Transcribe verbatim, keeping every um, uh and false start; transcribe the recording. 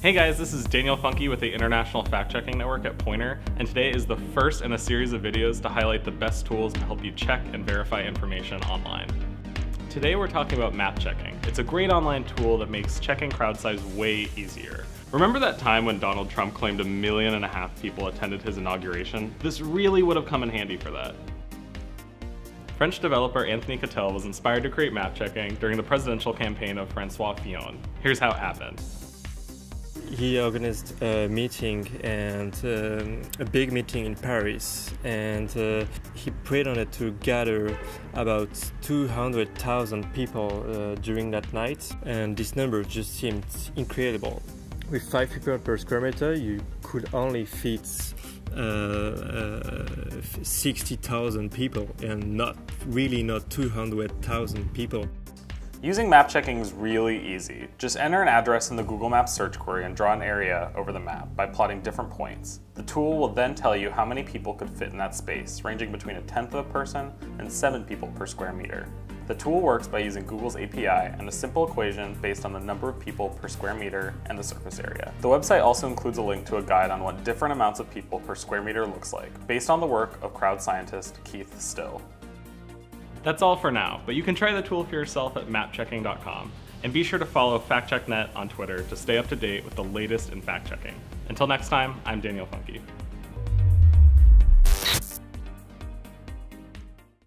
Hey guys, this is Daniel Funke with the International Fact-Checking Network at Poynter, and today is the first in a series of videos to highlight the best tools to help you check and verify information online. Today we're talking about map checking. It's a great online tool that makes checking crowd size way easier. Remember that time when Donald Trump claimed a million and a half people attended his inauguration? This really would have come in handy for that. French developer Anthony Cattell was inspired to create map checking during the presidential campaign of Francois Fillon. Here's how it happened. He organized a meeting, and um, a big meeting in Paris, and uh, he preyed on it to gather about two hundred thousand people uh, during that night, and this number just seemed incredible. With five people per square meter, you could only fit uh, uh, sixty thousand people, and not really not two hundred thousand people. Using map checking is really easy. Just enter an address in the Google Maps search query and draw an area over the map by plotting different points. The tool will then tell you how many people could fit in that space, ranging between a tenth of a person and seven people per square meter. The tool works by using Google's A P I and a simple equation based on the number of people per square meter and the surface area. The website also includes a link to a guide on what different amounts of people per square meter looks like, based on the work of crowd scientist Keith Still. That's all for now, but you can try the tool for yourself at map checking dot com. And be sure to follow FactCheckNet on Twitter to stay up to date with the latest in fact checking. Until next time, I'm Daniel Funke.